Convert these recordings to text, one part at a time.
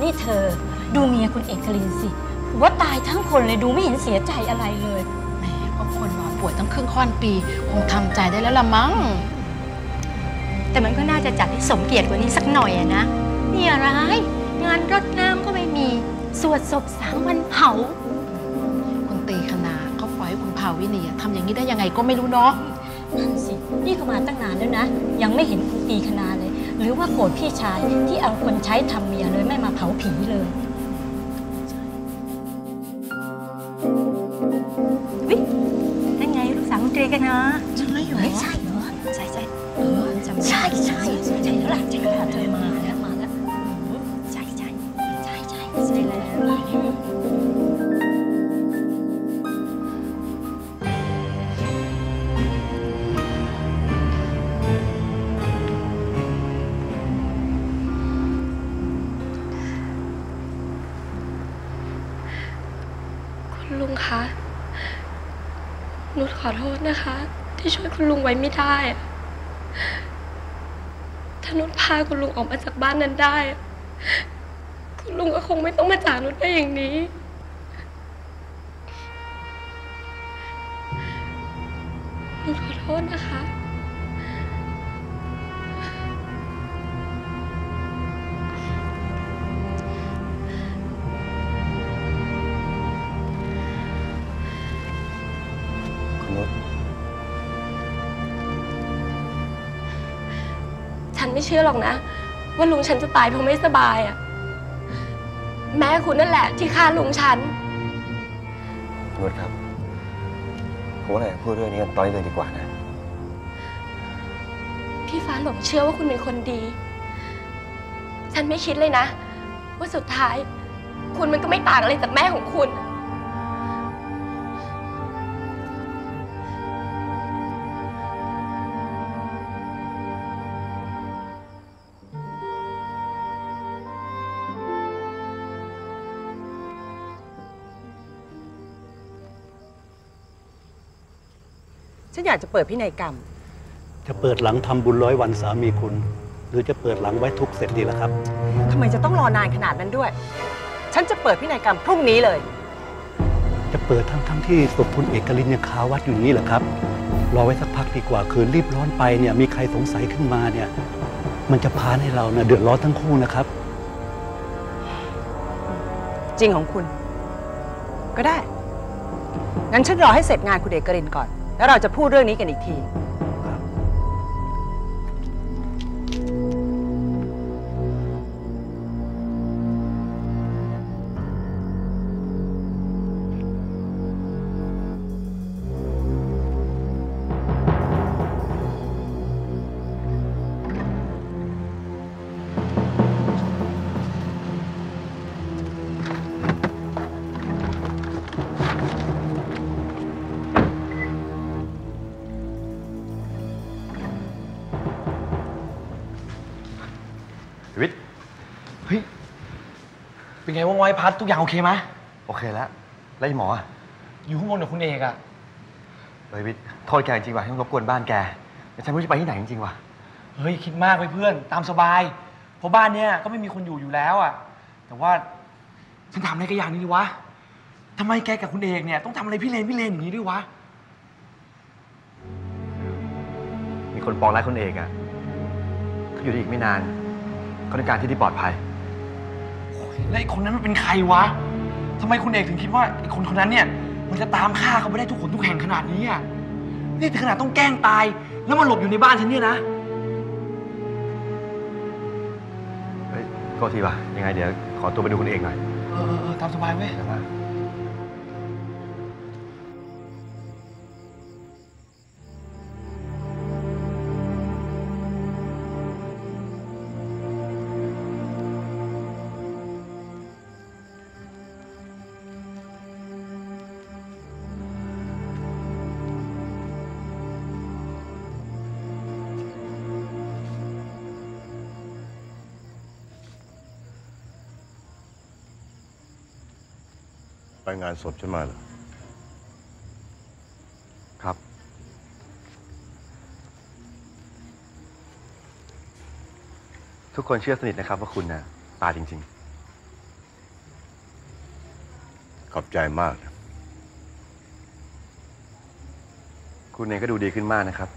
นี่เธอดูเมียคุณเอกลินสิว่าตายทั้งคนเลยดูไม่เห็นเสียใจอะไรเลยแหมเพราะคนนอนป่วยตั้งครึ่งค่อนปีคงทำใจได้แล้วละมั้งแต่มันก็น่าจะจัดให้สมเกียรติกว่านี้สักหน่อยอะนะนี่อะไรงานรดน้ำก็ไม่มีสวดศพสามวันเผาคุณตีคณาเขาปล่อยให้คุณภาวินีทำอย่างนี้ได้ยังไงก็ไม่รู้เนาะนั่นสินี่เขามาตั้งนานแล้วนะยังไม่เห็นคุณตีคณาเลยหรือว่าโกรธพี่ชายที่เอาคนใช้ทำเมียเลยไม่มาเผาผีเลยวินั่นไงลูกสาวคุณตีคณาจำได้อยู่ใช่เหรอใช่ใช่ใช่ใช่ใช่แล้วล่ะใช่แล้วเธอมาแล้วมาแล้วใช่ใช่ใช่ใช่ใช่แล้วคุณลุงคะนุชขอโทษนะคะที่ช่วยคุณลุงไว้ไม่ได้ถ้านุชพาคุณลุงออกมาจากบ้านนั้นได้คุณลุงก็คงไม่ต้องมาจากนุชได้อย่างนี้นุชขอโทษนะคะไม่เชื่อหรอกนะว่าลุงฉันจะตายเพราะไม่สบายอ่ะแม่คุณนั่นแหละที่ฆ่าลุงฉันนุชครับผมว่าเราพูดเรื่องนี้กันต่อเลยดีกว่านะพี่ฟ้าหลงเชื่อว่าคุณเป็นคนดีฉันไม่คิดเลยนะว่าสุดท้ายคุณมันก็ไม่ต่างอะไรจากแม่ของคุณฉันอยากจะเปิดพินัยกรรมจะเปิดหลังทำบุญ100 วันสามีคุณหรือจะเปิดหลังไว้ทุกเสร็จดีล่ะครับทำไมจะต้องรอนานขนาดนั้นด้วยฉันจะเปิดพินัยกรรมพรุ่งนี้เลยจะเปิดทั้งที่ศพคุณเอกลินยังคาวัดอยู่นี้เหรอครับรอไว้สักพักดีกว่าคืนรีบร้อนไปเนี่ยมีใครสงสัยขึ้นมาเนี่ยมันจะพาให้เราเนี่ยเดือดร้อนทั้งคู่นะครับจริงของคุณก็ได้งั้นฉันรอให้เสร็จงานคุณเอกลินก่อนแล้วเราจะพูดเรื่องนี้กันอีกทีเป็นไงว่างไวพัดทุกอย่างโอเคไหมโอเคแล้วไล่หมออยู่ข้างบนกับคุณเอกเฮ้ยวิทย์โทษแกจริงว่ะที่รบกวนบ้านแกแต่ฉันไม่รู้จะไปที่ไหนจริงว่ะเฮ้ยคิดมากไปเพื่อนตามสบายเพราะบ้านเนี้ยก็ไม่มีคนอยู่แล้วแต่ว่าฉันทำอะไรกันอย่างนี้ดิวะทำไมแกกับคุณเอกเนี่ยต้องทำอะไรพี่เลนอย่างนี้ด้วยวะมีคนปองร้ายคุณเอกเขาอยู่ได้อีกไม่นานเขาต้องการที่ปลอดภัยและไอ้คนนั้นมันเป็นใครวะทำไมคุณเอกถึงคิดว่าไอ้คนนั้นเนี่ยมันจะตามฆ่าเขาไปได้ทุกคนทุกแห่งขนาดนี้นี่ถึงขนาดต้องแกล้งตายแล้วมันหลบอยู่ในบ้านฉันเนี่ยนะเฮ้ยก็ทีวะยังไงเดี๋ยวขอตัวไปดูคุณเอกหน่อยตามสบายเว้ยงานศพฉันมาเหรอครับ ทุกคนเชื่อสนิทนะครับว่าคุณนะตาจริงๆขอบใจมากนะคุณเองก็ดูดีขึ้นมากนะครับ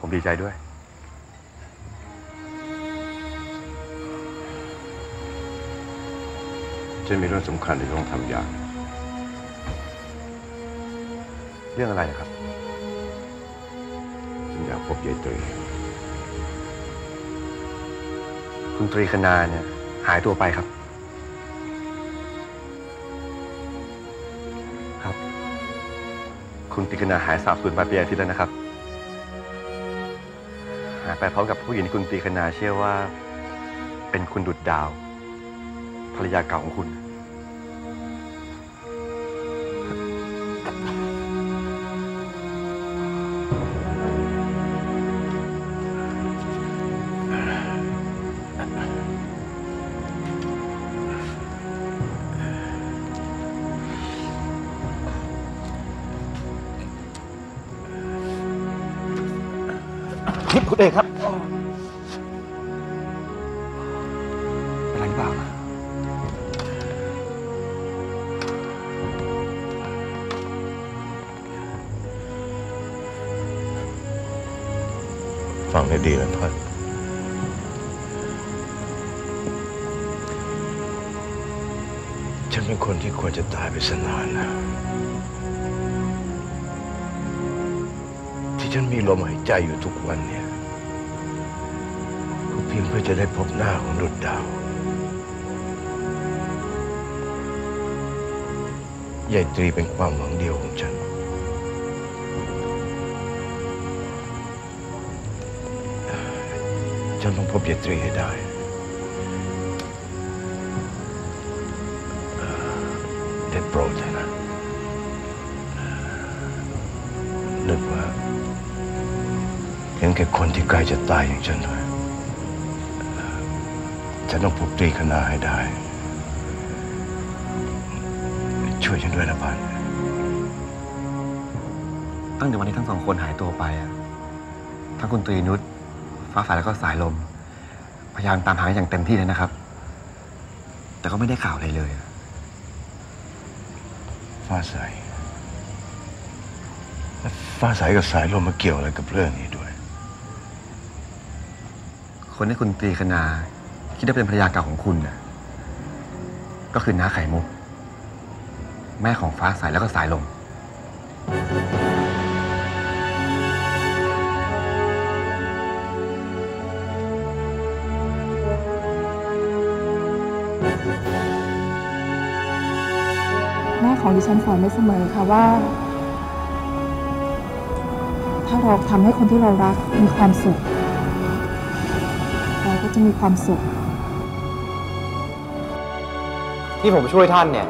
ผมดีใจด้วยฉันมีเรื่องสำคัญที่ต้องทำอย่างเรื่องอะไรครับฉันอยากพบยายตรีคุณตรีคณาเนี่ยหายตัวไปครับครับคุณตรีคณาหายสาบสูญไปเป็นอาทิตย์แล้วนะครับหายไปพร้อมกับผู้หญิงที่คุณตรีคณาเชื่อว่าเป็นคุณดุจดาวภรรยาเก่าของคุณคุณเอกครับเป็นไรหรือเปล่าฟังได้ดีนะเพื่อนฉันเป็นคนที่ควรจะตายไปซะนานนะที่ฉันมีลมหายใจอยู่ทุกวันเนี่ยเพียงเพื่อจะได้พบหน้าของดุจดาวยายตรีเป็นความหวังเดียวของฉันฉันต้องพบยายตรีให้ได้ได้โปรดเลยนะนึกว่าเห็นแก่คนที่ใกล้จะตายอย่างฉันด้วยฉันต้องพบตรีคณาให้ได้ช่วยฉันด้วยนะพันตั้งแต่วันที่ทั้งสองคนหายตัวไปทั้งคุณตรีนุชฟ้าสายแล้วก็สายลมพยายามตามหาอย่างเต็มที่เลยนะครับแต่ก็ไม่ได้ข่าวอะไรเลยฟ้าสายกับสายลมมาเกี่ยวอะไรกับเรื่องนี้ด้วยคนที่คุณตรีคณาคิดว่าเป็นภรรยาเก่าของคุณนะก็คือน้าไข่มุกแม่ของฟ้าสายแล้วก็สายลมแม่ของดิฉันสอนไม่เสมอค่ะว่าถ้าเราทำให้คนที่เรารักมีความสุขเราก็จะมีความสุขที่ผมช่วยท่านเนี่ย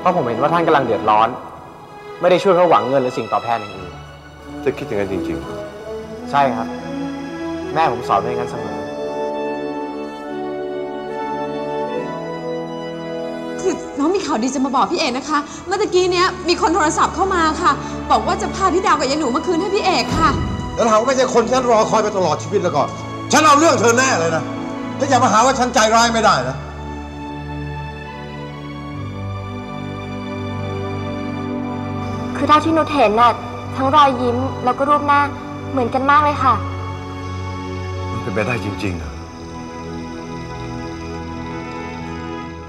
เพราะผมเห็นว่าท่านกำลังเดือดร้อนไม่ได้ช่วยเพื่อหวังเงินหรือสิ่งตอบแทนอย่างอื่นจะคิดอย่างนั้นจริงๆใช่ครับแม่ผมสอนไว้อย่างนั้นเสมอคือน้องมีข่าวดีจะมาบอกพี่เอกนะคะเมื่อกี้เนี้ยมีคนโทรศัพท์เข้ามาค่ะบอกว่าจะพาพี่ดาวกับยายหนูมาคืนให้พี่เอกค่ะแล้วถามว่าไม่ใช่คนที่ฉันรอคอยไปตลอดชีวิตแล้วก่อนฉันเอาเรื่องเธอแน่เลยนะแล้วอย่ามาหาว่าฉันใจร้ายไม่ได้นะคือเท่าที่นุชเห็นน่ะทั้งรอยยิ้มแล้วก็รูปหน้าเหมือนกันมากเลยค่ะมันเป็นไปได้จริงๆเหรอ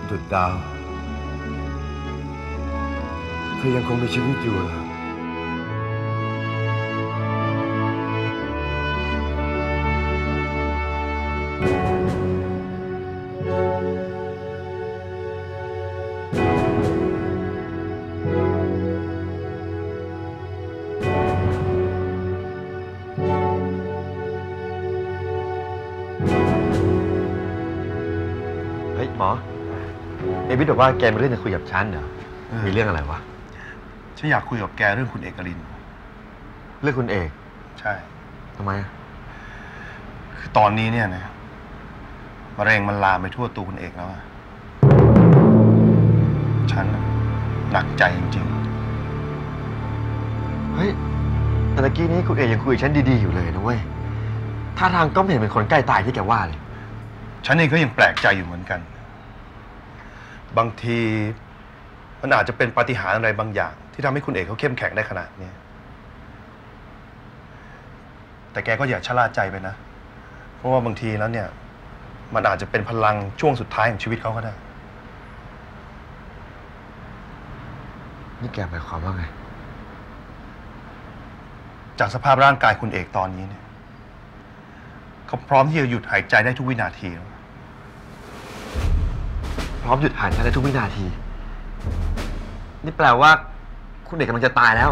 ดุจดาวเธอยังคงมีชีวิตอยู่เหรอเอวิทบอกว่าแกมีเรื่องจะคุยกับฉันเหรอมีเรื่องอะไรวะฉันอยากคุยกับแกเรื่องคุณเอกรินเรื่องคุณเอกใช่ทำไมคือตอนนี้เนี่ยนะมะเร็งมันลามไปทั่วตัวคุณเอกแล้วฉันหนักใจจริงๆเฮ้ยแต่ตะกี้นี้คุณเอกยังคุยฉันดีๆอยู่เลยนะเว้ยท่าทางก็ไม่เห็นเป็นคนใกล้ตายที่แกว่าเลย ฉันเองก็ยังแปลกใจอยู่เหมือนกันบางทีมันอาจจะเป็นปาฏิหาริย์อะไรบางอย่างที่ทำให้คุณเอกเขาเข้มแข็งได้ขนาดนี้แต่แกก็อย่าชะล่าใจไปนะเพราะว่าบางทีแล้วเนี่ยมันอาจจะเป็นพลังช่วงสุดท้ายของชีวิตเขาก็ได้นี่แกหมายความว่าไงจากสภาพร่างกายคุณเอกตอนนี้เนี่ยเขาพร้อมที่จะหยุดหายใจได้ทุกวินาทีพร้อมหยุดหายใจได้ทุกวินาทีนี่แปลว่าคุณเอกกำลังจะตายแล้ว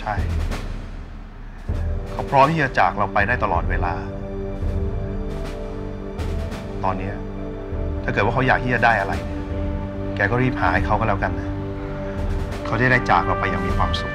ใช่เขาพร้อมที่จะจากเราไปได้ตลอดเวลาตอนนี้ถ้าเกิดว่าเขาอยากที่จะได้อะไรแกก็รีบหาให้เขาก็แล้วกันนะเขาจะได้จากเราไปอย่างมีความสุข